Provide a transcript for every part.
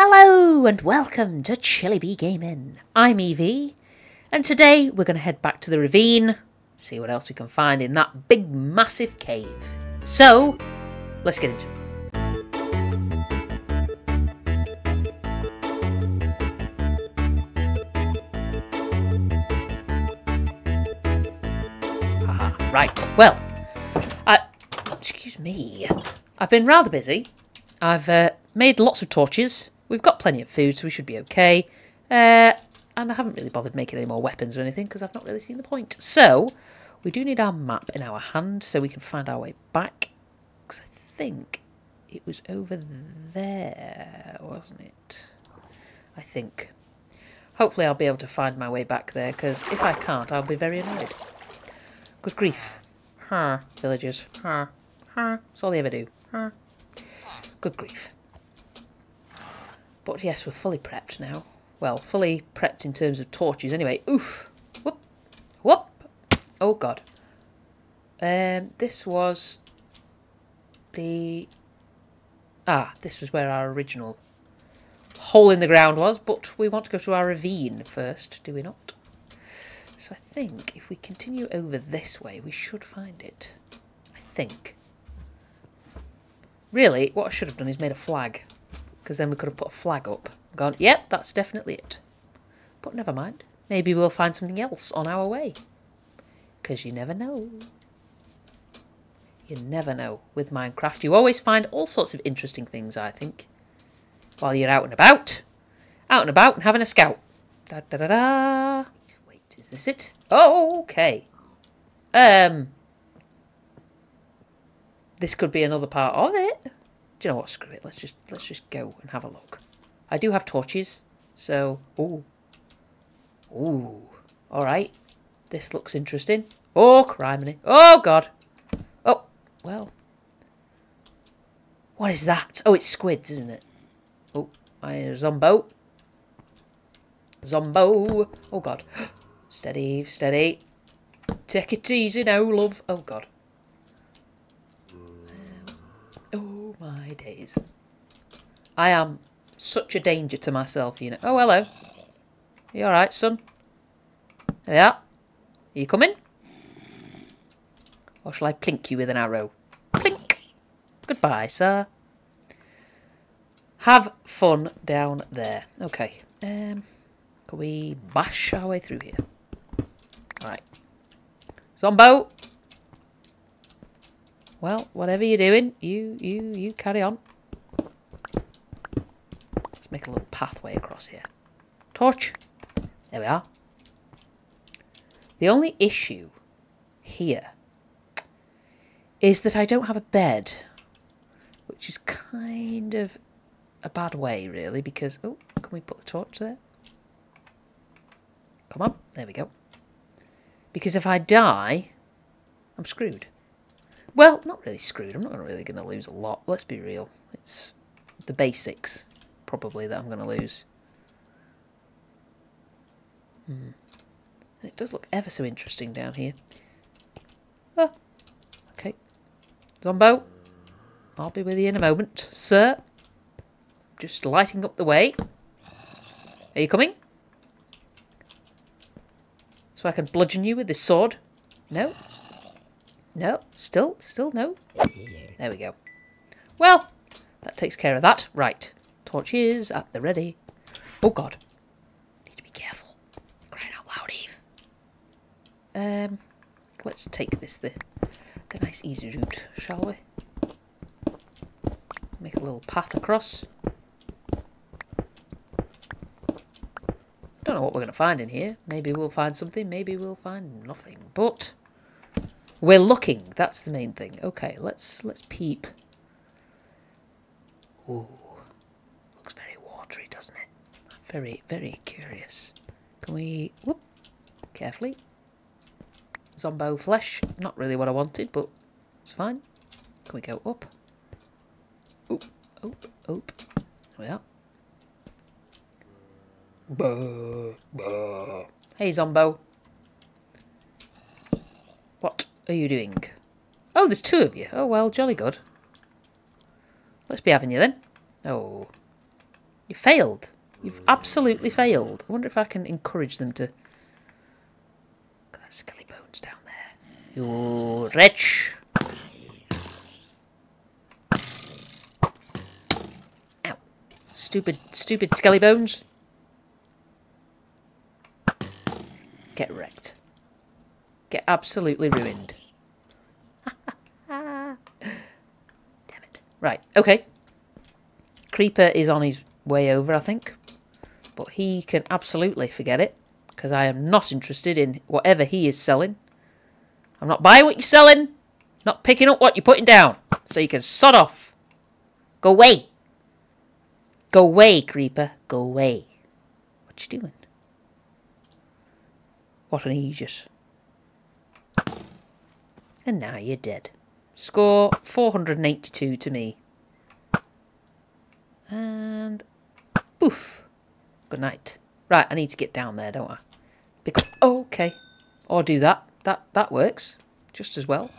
Hello and welcome to Chilly Bee Gaming. I'm Evie, and today we're going to head back to the ravine, see what else we can find in that big massive cave. So, let's get into it. Aha, right, well, excuse me, I've been rather busy. I've made lots of torches. We've got plenty of food, so we should be okay. And I haven't really bothered making any more weapons or anything, because I've not really seen the point. So, we do need our map in our hand, so we can find our way back. Because I think it was over there, wasn't it? I think. Hopefully I'll be able to find my way back there, because if I can't, I'll be very annoyed. Good grief. Huh, villagers. Huh, huh. That's all they ever do. Huh. Good grief. But yes, we're fully prepped now. Well, fully prepped in terms of torches anyway. Oof! Whoop! Whoop! Oh god. This was the... Ah, this was where our original hole in the ground was, but we want to go to our ravine first, do we not? So I think if we continue over this way, we should find it. I think. Really, what I should have done is made a flag. Because then we could have put a flag up and gone, yep, that's definitely it. But never mind. Maybe we'll find something else on our way. Because you never know. You never know with Minecraft. You always find all sorts of interesting things, I think. While you're out and about. Out and about and having a scout. Da da da da. Wait, is this it? Oh, okay. This could be another part of it. Do you know what? Screw it. Let's just go and have a look. I do have torches, so ooh, ooh. All right, this looks interesting. Oh, criminy! Oh god! Oh well. What is that? Oh, it's squids, isn't it? Oh, my zombo. Zombo! Oh god! Steady, steady. Take it easy now, love. Oh god. My days. I am such a danger to myself, you know. Oh, hello. You alright, son? There we are. Are you coming? Or shall I plink you with an arrow? Plink! Goodbye, sir. Have fun down there. Okay. Can we bash our way through here? Alright. Zombo! Well, whatever you're doing, you carry on. Let's make a little pathway across here. Torch. There we are. The only issue here is that I don't have a bed, which is kind of a bad way, really, because... Oh, can we put the torch there? Come on. There we go. Because if I die, I'm screwed. Well, not really screwed. I'm not really going to lose a lot. Let's be real. It's the basics, probably, that I'm going to lose. Hmm. It does look ever so interesting down here. Ah. Okay. Zombo. I'll be with you in a moment, sir. Just lighting up the way. Are you coming? So I can bludgeon you with this sword? No? No, still no. There we go. Well, that takes care of that. Right, torches at the ready. Oh god, need to be careful. Crying out loud, Eve. Let's take this the nice easy route, shall we? Make a little path across. Don't know what we're going to find in here. Maybe we'll find something. Maybe we'll find nothing. But. We're looking, that's the main thing. Okay, let's peep. Ooh. Looks very watery, doesn't it? I'm very, very curious. Can we... Whoop. Carefully. Zombo flesh. Not really what I wanted, but it's fine. Can we go up? Oop, oop, oop. There we are. Bah, bah. Hey, Zombo. What? Are you doing? Oh, there's two of you. Oh well, jolly good. Let's be having you then. Oh, You failed. You've absolutely failed. I wonder if I can encourage them to... Look at that skelly bones down there. You wretch! Ow. Stupid skelly bones. Get wrecked. Get absolutely ruined. Damn it. Right, okay. Creeper is on his way over, I think. But he can absolutely forget it. Because I am not interested in whatever he is selling. I'm not buying what you're selling. Not picking up what you're putting down. So you can sod off. Go away. Go away, Creeper. Go away. What you doing? What an Aegis. And now you're dead. Score 482 to me. And... poof. Good night. Right, I need to get down there, don't I? Because... oh, okay. Or do that. That works. Just as well.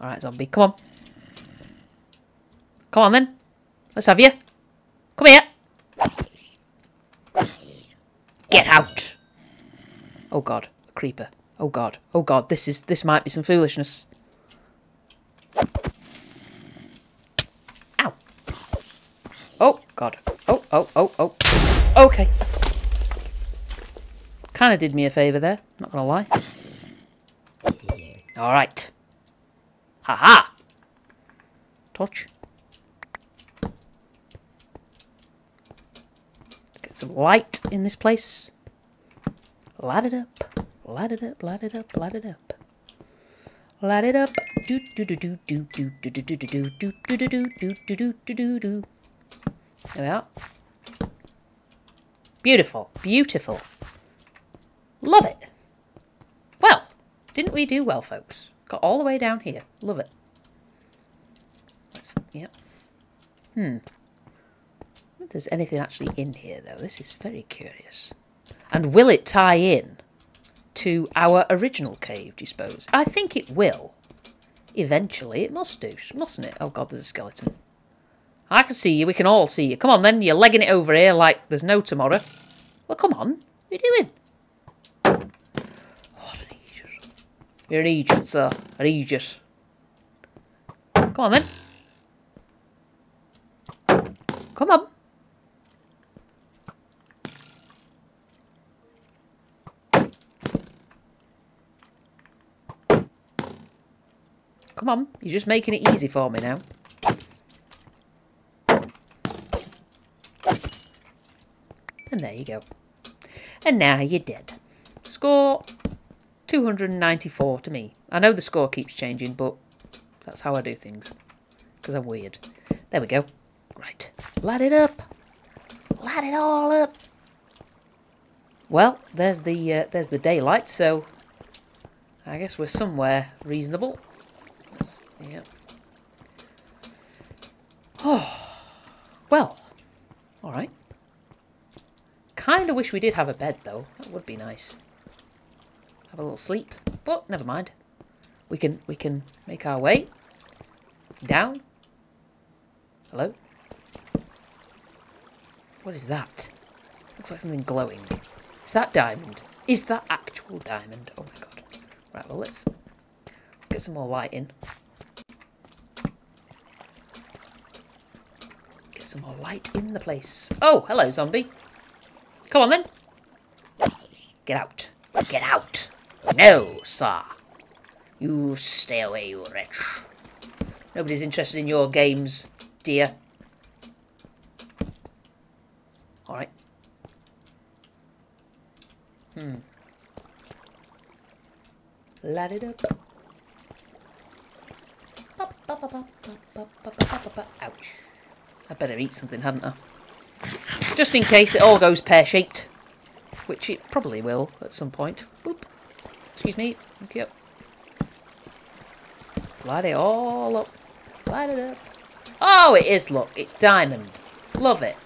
Alright, zombie. Come on. Come on, then. Let's have you. Come here. Get out! Oh god, a creeper. Oh god, oh god, this might be some foolishness. Ow! Oh god. Oh, oh, oh, oh. Okay. Kinda did me a favour there, not gonna lie. Alright. Haha! Torch. Some light in this place. Light it up. Light it up. Light it up. Light it up. Light it up. Do do do do do do do do do do do do do do do do do. There we are. Beautiful. Beautiful. Love it. Well, didn't we do well, folks? Got all the way down here. Love it. Let's, yeah. If there's anything actually in here, though, this is very curious. And will it tie in to our original cave, do you suppose? I think it will. Eventually, it must do, mustn't it? Oh god, there's a skeleton. I can see you, we can all see you. Come on then, you're legging it over here like there's no tomorrow. Well, come on, what are you doing? What an idiot. You're an idiot, sir. An idiot. Come on then. Come on. Come on, you're just making it easy for me now. And there you go. And now you're dead. Score 294 to me. I know the score keeps changing, but that's how I do things. Because I'm weird. There we go. Right. Light it up. Light it all up. Well, there's the daylight, so I guess we're somewhere reasonable. Yeah. Oh, well, alright. Kinda wish we did have a bed, though. That would be nice. Have a little sleep, but never mind. We can make our way down. Hello? What is that? Looks like something glowing. Is that diamond? Is that actual diamond? Oh my god. Right, well, let's get some more light in. Get some more light in the place. Oh, hello, zombie. Come on, then. Get out. Get out. No, sir. You stay away, you wretch. Nobody's interested in your games, dear. All right. Light it up. Ouch. I'd better eat something, hadn't I? Just in case it all goes pear-shaped. Which it probably will at some point. Boop. Excuse me. Thank you. Let's light it all up. Light it up. Oh, it is, look. It's diamond. Love it.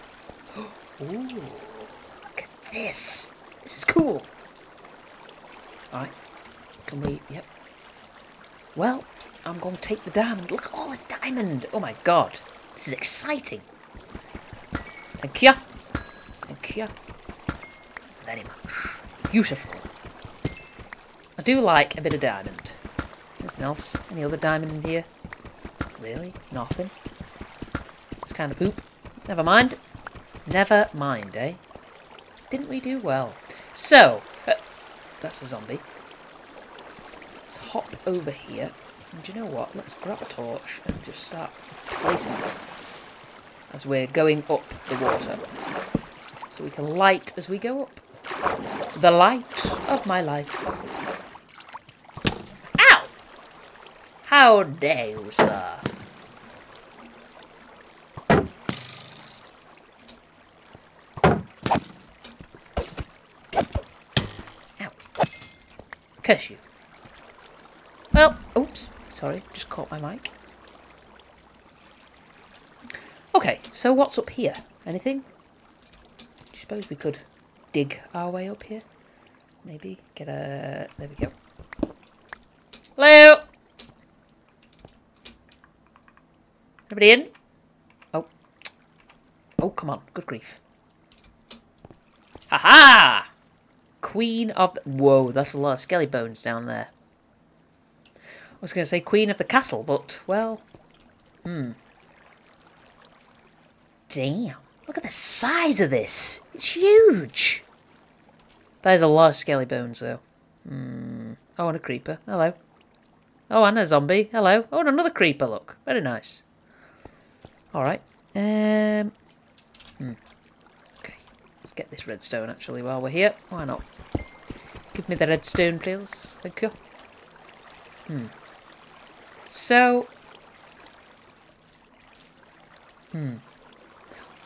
Ooh. Look at this. This is cool. Alright. Can we... yep. Well, I'm going to take the diamond. Look at all the diamond. Oh my god. This is exciting. Thank you. Thank you. Very much. Beautiful. I do like a bit of diamond. Anything else? Any other diamond in here? Really? Nothing? It's kind of poop. Never mind. Never mind, eh? Didn't we do well? So, that's a zombie. Let's hop over here. And do you know what? Let's grab a torch and just start placing them as we're going up the water. So we can light as we go up. The light of my life. Ow! How dare you, sir? Ow. Curse you. Well, oops, sorry, just caught my mic. Okay, so what's up here? Anything? I suppose we could dig our way up here. Maybe get a... there we go. Hello? Anybody in? Oh. Oh, come on. Good grief. Ha-ha! Queen of the... Whoa, that's a lot of skelly bones down there. I was going to say Queen of the Castle, but, well... Hmm. Damn. Look at the size of this. It's huge. There's a lot of skelly bones, though. Mm. Oh, and a creeper. Hello. Oh, and a zombie. Hello. Oh, and another creeper, look. Very nice. Alright. Okay. Let's get this redstone, actually, while we're here. Why not? Give me the redstone, please. Thank you. Hmm. So... Hmm.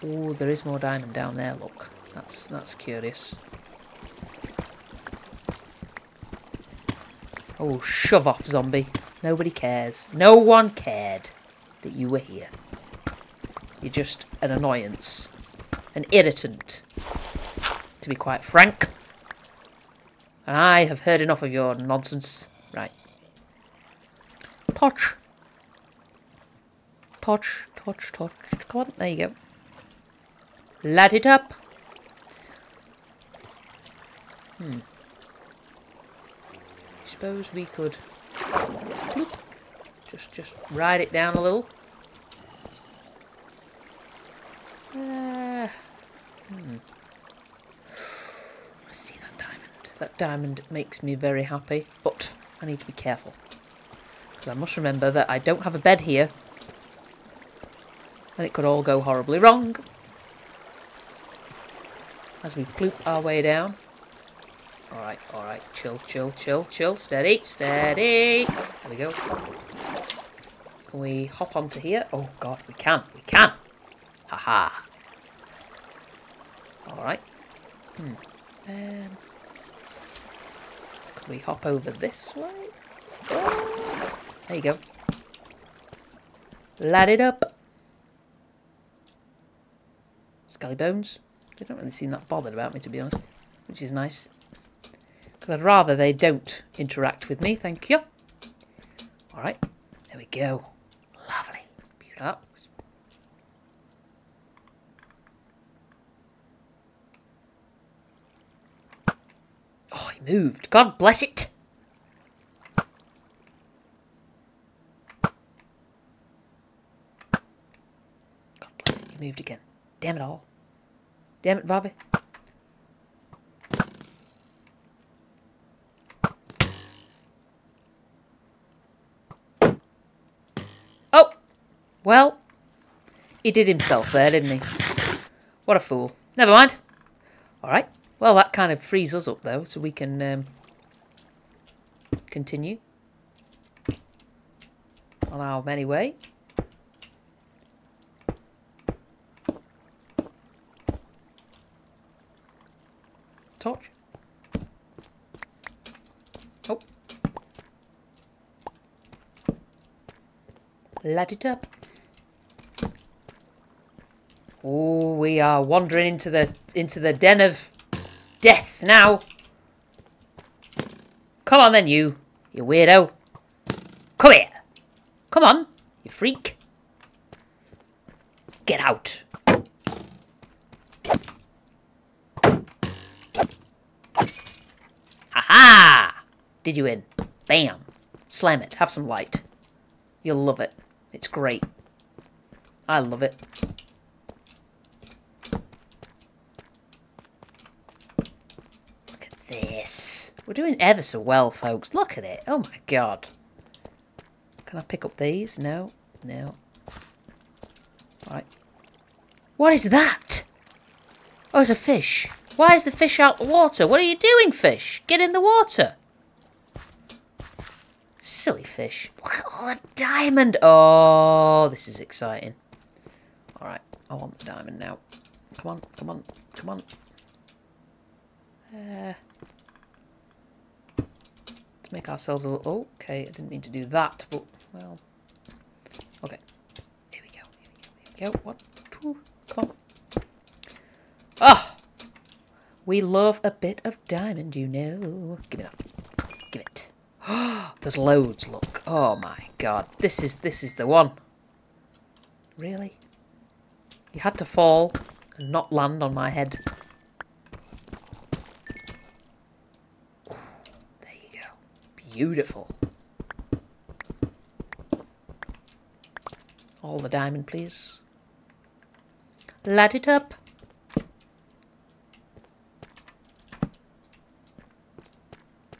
Oh, there is more diamond down there, look. That's curious. Oh, shove off, zombie. Nobody cares. No one cared that you were here. You're just an annoyance. An irritant. To be quite frank. And I have heard enough of your nonsense. Right. Touch. Touch, touch, touch. Come on, there you go. Light it up. Hmm. I suppose we could just ride it down a little. I see that diamond. That diamond makes me very happy, but I need to be careful because I must remember that I don't have a bed here, and it could all go horribly wrong. As we ploop our way down. Alright, alright. Chill, chill, chill, chill. Steady, steady. There we go. Can we hop onto here? Oh, God, we can. We can. Haha. Alright. Hmm. Can we hop over this way? Oh. There you go. Light it up. Skelly bones. They don't really seem that bothered about me, to be honest, which is nice. Because I'd rather they don't interact with me, thank you. Alright, there we go. Lovely. Beautiful. Oh, he moved. God bless it. God bless it, he moved again. Damn it all. Damn it, Bobby. Oh! Well, he did himself there, didn't he? What a fool. Never mind. Alright. Well, that kind of frees us up, though, so we can continue on our merry way. Torch. Oh. Light it up. Oh, we are wandering into the den of death now. Come on then, you weirdo. Come here. Come on, you freak. Get out. Ha-ha! Did you in? Bam. Slam it. Have some light. You'll love it. It's great. I love it. Look at this. We're doing ever so well, folks. Look at it. Oh my god. Can I pick up these? No. No. Alright. What is that? Oh, it's a fish. Why is the fish out the water? What are you doing, fish? Get in the water. Silly fish. Look at all the diamond. Oh, this is exciting. Alright, I want the diamond now. Come on, come on, come on. Let's make ourselves a little... Okay, I didn't mean to do that, but, well... Okay. Here we go, here we go, here we go. One, two, come on. Oh! We love a bit of diamond, you know. Give me that. Give it. There's loads, look. Oh my god. This is the one. Really? You had to fall and not land on my head. Ooh, there you go. Beautiful. All the diamond, please. Light it up.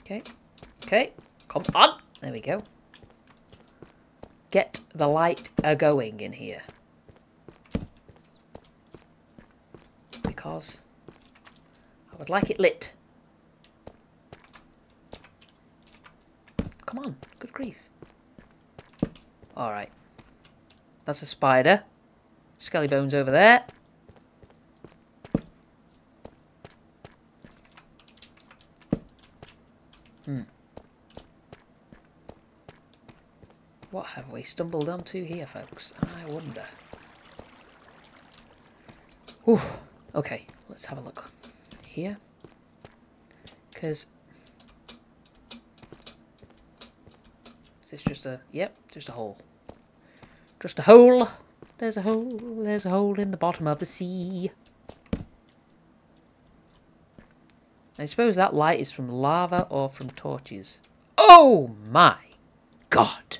Okay. Okay. Come on! There we go. Get the light a-going in here. Because I would like it lit. Come on, good grief. Alright. That's a spider. Skelly bones over there. Hmm. What have we stumbled onto here, folks? I wonder. Ooh, okay, let's have a look here. Because... Is this just a... Yep, just a hole. Just a hole! There's a hole, there's a hole in the bottom of the sea. I suppose that light is from lava or from torches. Oh my god!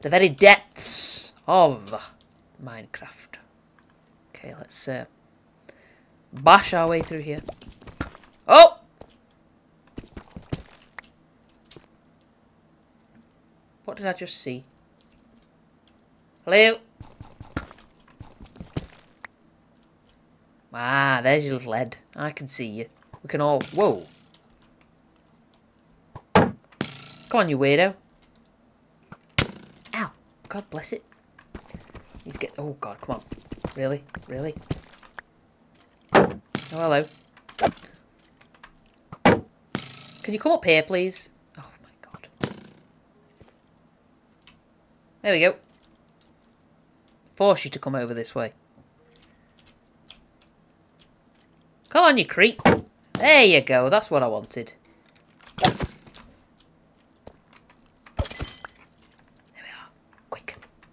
The very depths of Minecraft. Okay, let's bash our way through here. Oh! What did I just see? Hello? Ah, there's your little head. I can see you. We can all... Whoa! Come on, you weirdo. God bless it. He's get. Oh god, come on. Really? Really? Oh, hello. Can you come up here, please? Oh my god. There we go. Force you to come over this way. Come on, you creep. There you go. That's what I wanted.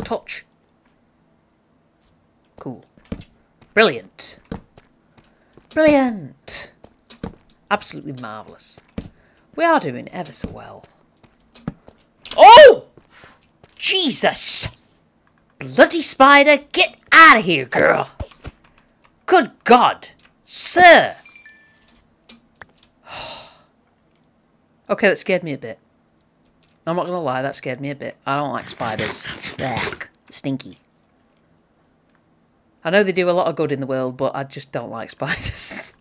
Touch. Cool. Brilliant. Brilliant. Absolutely marvellous. We are doing ever so well. Oh! Jesus! Bloody spider, get out of here, girl! Good God! Sir! Okay, that scared me a bit. I'm not gonna lie, that scared me a bit. I don't like spiders. Ugh, stinky. I know they do a lot of good in the world, but I just don't like spiders.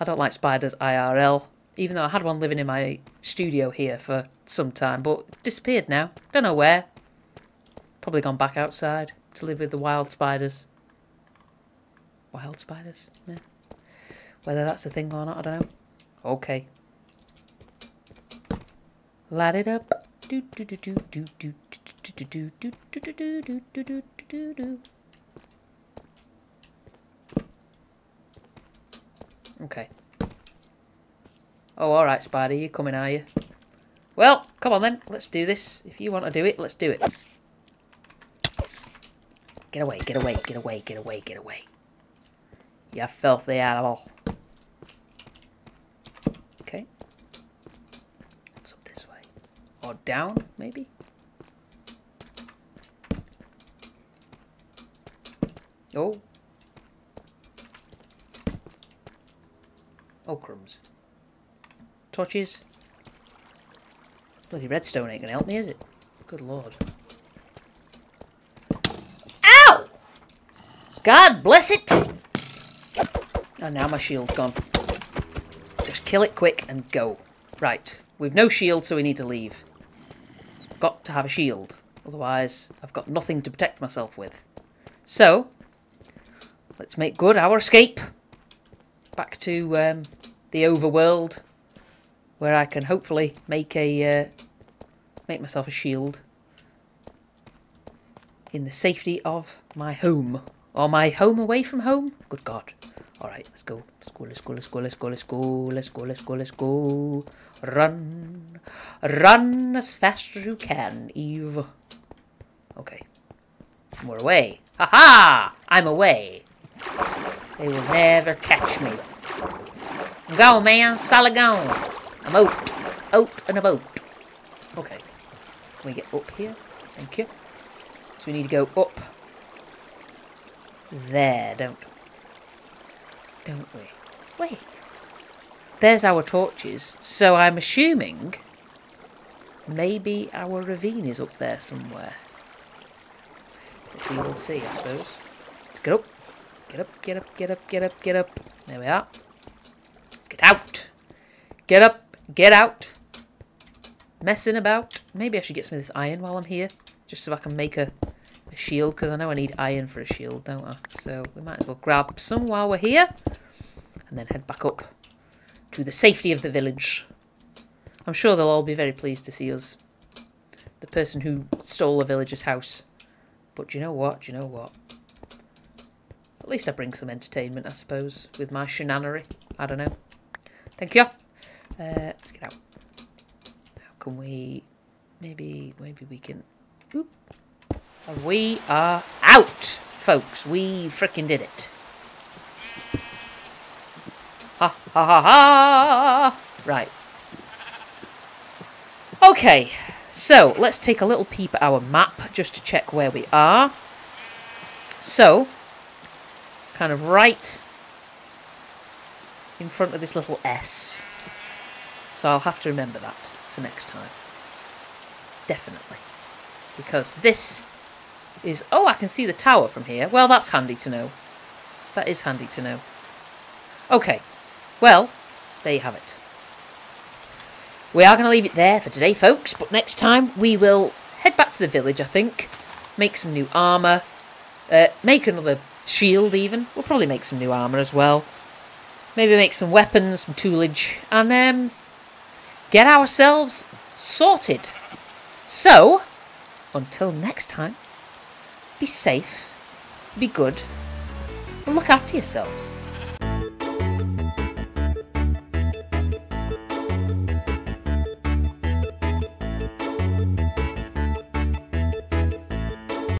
I don't like spiders IRL. Even though I had one living in my studio here for some time, but disappeared now. Don't know where. Probably gone back outside to live with the wild spiders. Wild spiders? Yeah. Whether that's a thing or not, I don't know. Okay. Light it up. Do do do do do do do do do do do do do do do. Okay. Oh, all right, spider, you coming, are you? Well, come on then, let's do this. If you want to do it, let's do it. Get away, get away, get away, get away, get away. You filthy animal. Okay. What's up this way? Or down, maybe? Oh. Oh, crumbs. Torches. Bloody redstone ain't gonna help me, is it? Good lord. Ow! God bless it! And now my shield's gone. Just kill it quick and go. Right. We've no shield, so we need to leave. Got to have a shield. Otherwise, I've got nothing to protect myself with. So, let's make good our escape. Back to the overworld, where I can hopefully make a make myself a shield in the safety of my home, or my home away from home. Good God! All right, let's go. Let's go. Let's go. Let's go. Let's go. Let's go. Let's go. Let's go. Let's go. Run, run as fast as you can, Eve. Okay, we're away. Ha ha! I'm away. They will never catch me. I'm gone, man. Solid gone. I'm out. Out and about. Okay. Can we get up here? Thank you. So we need to go up there, don't we? Wait. There's our torches. So I'm assuming maybe our ravine is up there somewhere. But we will see, I suppose. Let's get up. Get up, get up, get up, get up, get up. There we are. Let's get out. Get up, get out. Messing about. Maybe I should get some of this iron while I'm here. Just so I can make a shield, because I know I need iron for a shield, don't I? So we might as well grab some while we're here. And then head back up to the safety of the village. I'm sure they'll all be very pleased to see us. The person who stole the villager's house. But you know what? Do you know what? At least I bring some entertainment, I suppose, with my shenanery. I don't know. Thank you. Let's get out. How can we... Maybe we can... Oop. And we are out, folks. We frickin' did it. Ha ha ha ha! Right. Okay. So, let's take a little peep at our map, just to check where we are. So... kind of right in front of this little S. So I'll have to remember that for next time. Definitely. Because this is... Oh, I can see the tower from here. Well, that's handy to know. That is handy to know. Okay. Well, there you have it. We are going to leave it there for today, folks. But next time we will head back to the village, I think. Make some new armour. Make another... shield even. We'll probably make some new armour as well. Maybe make some weapons, some toolage, and get ourselves sorted. So, until next time, be safe, be good, and look after yourselves.